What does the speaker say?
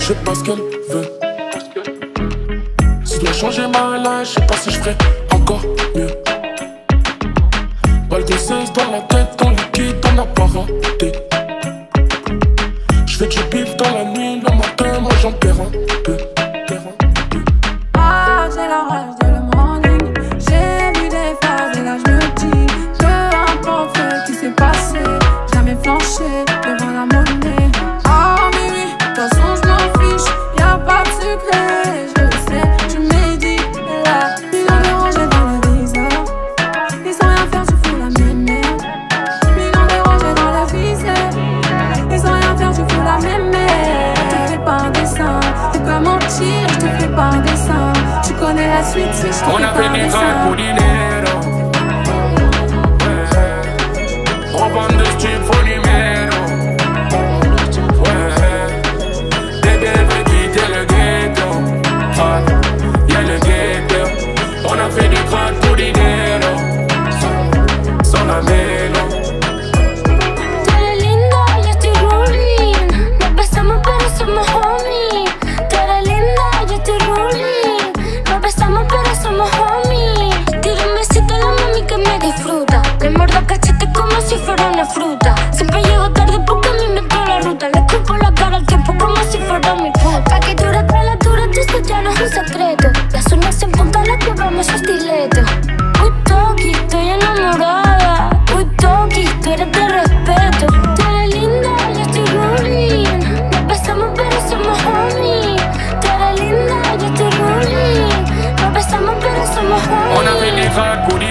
je sais pas ce qu'elle veut. Si je dois changer ma life, je sais pas si je ferais encore mieux. Balle de 16 dans la tête, dans le liquide, on n'a pas raté. Je fais du bif dans la nuit, le matin, moi j'en perds un peu. On a fait des gars pour dinero, ouais. On vend de stup pour numéro, ouais. Bébé veut quitter le ghetto, ouais. Y'a le ghetto. On a fait des gars pour dinero, sans la mélo. T'es linda, yo estoy rolling. Nos besamos pero somos homies. T'es linda, yo estoy rolling. Estamos pero somos homies. Tírame si te la mami que me disfruta. Le mordo cachete como si fuera una fruta. Siempre llego tarde porque a mí me toca la ruta. Le escupo la cara al tiempo como si fuera mi puta. Pa' que dura, esto ya no es un secreto. Las uñas en punta las llevamos a estileto. Uy, Toki, estoy enamorada. Uy, Toki, tú eres de respeto. Tú eres linda, yo estoy rolling. Nos besamos pero somos homies. Tú eres linda, yo estoy rolling. Estamos pero somos homies. On a fait des vagues.